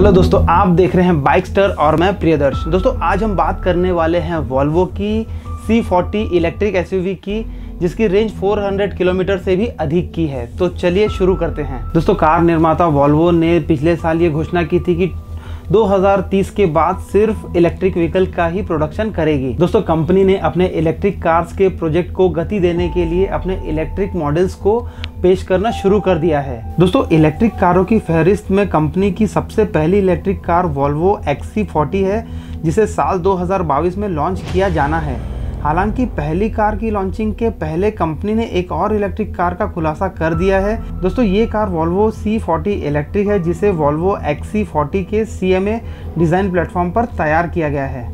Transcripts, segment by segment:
Hello दोस्तों, आप देख रहे हैं बाइकस्टर और मैं प्रियदर्श। दोस्तों आज हम बात करने वाले हैं वॉल्वो की C40 इलेक्ट्रिक एसयूवी की, जिसकी रेंज 400 किलोमीटर से भी अधिक की है। तो चलिए शुरू करते हैं। दोस्तों कार निर्माता वॉल्वो ने पिछले साल ये घोषणा की थी कि 2030 के बाद सिर्फ इलेक्ट्रिक व्हीकल का ही प्रोडक्शन करेगी। दोस्तों कंपनी ने अपने इलेक्ट्रिक कार्स के प्रोजेक्ट को गति देने के लिए अपने इलेक्ट्रिक मॉडल्स को पेश करना शुरू कर दिया है। दोस्तों इलेक्ट्रिक कारों की फहरिस्त में कंपनी की सबसे पहली इलेक्ट्रिक कार वॉल्वो XC40 है, जिसे साल 2022 में लॉन्च किया जाना है। हालांकि पहली कार की लॉन्चिंग के पहले कंपनी ने एक और इलेक्ट्रिक कार का खुलासा कर दिया है। दोस्तों ये कार वॉल्वो C40 इलेक्ट्रिक है, जिसे वॉल्वो XC40 के CMA डिज़ाइन प्लेटफॉर्म पर तैयार किया गया है।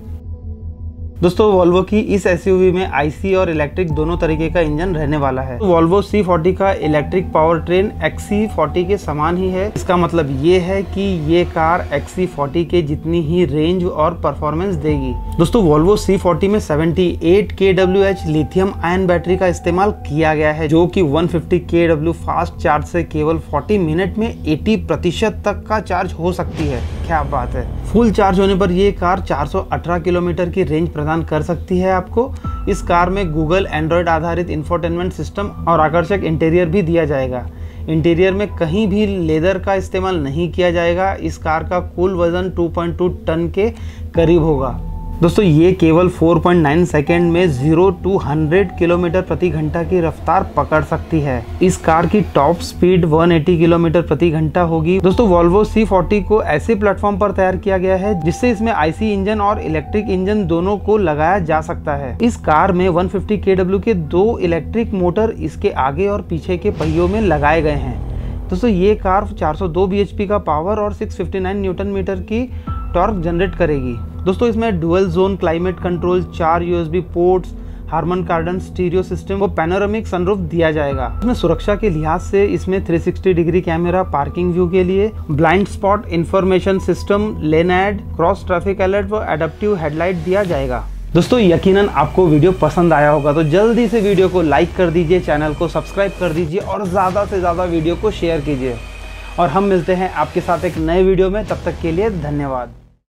दोस्तों वॉल्वो की इस एसयूवी में IC और इलेक्ट्रिक दोनों तरीके का इंजन रहने वाला है। वॉल्वो C40 का इलेक्ट्रिक पावर ट्रेन XC40 के समान ही है। इसका मतलब ये है कि ये कार XC40 के जितनी ही रेंज और परफॉर्मेंस देगी। दोस्तों वॉल्वो C40 में 78 kWh लिथियम आयन बैटरी का इस्तेमाल किया गया है, जो कि 150 kW फास्ट चार्ज से केवल 40 मिनट में 80% तक का चार्ज हो सकती है। क्या बात है। फुल चार्ज होने पर ये कार 418 किलोमीटर की रेंज प्रदान कर सकती है। आपको इस कार में Google Android आधारित इंफोटेनमेंट सिस्टम और आकर्षक इंटीरियर भी दिया जाएगा। इंटीरियर में कहीं भी लेदर का इस्तेमाल नहीं किया जाएगा। इस कार का कुल वजन 2.2 टन के करीब होगा। दोस्तों ये केवल 4.9 सेकेंड में 0-100 किलोमीटर प्रति घंटा की रफ्तार पकड़ सकती है। इस कार की टॉप स्पीड 180 किलोमीटर प्रति घंटा होगी। दोस्तों वॉल्वो C40 को ऐसे प्लेटफॉर्म पर तैयार किया गया है जिससे इसमें IC इंजन और इलेक्ट्रिक इंजन दोनों को लगाया जा सकता है। इस कार में 150 kW के दो इलेक्ट्रिक मोटर इसके आगे और पीछे के पहियों में लगाए गए हैं। दोस्तों ये कार 402 bhp का पावर और 659 न्यूटन मीटर की टॉर्क जनरेट करेगी। दोस्तों इसमें dual zone climate control, 4 USB ports, Harman Kardon stereo system और पैनोरामिक सनरूफ दिया जाएगा। इसमें सुरक्षा के लिहाज से इसमें 360 डिग्री कैमरा, पार्किंग व्यू के लिए blind spot information system, lane aid, cross traffic alert व एडाप्टिव हेडलाइट दिया जाएगा। दोस्तों यकीनन आपको वीडियो पसंद आया होगा, तो जल्दी से वीडियो को लाइक कर दीजिए, चैनल को सब्सक्राइब कर दीजिए और ज़्यादा से ज़्यादा वीडियो को शेयर कीजिए। और हम मिलते हैं आपके साथ एक नए वीडियो में। तब तक के लिए धन्यवाद।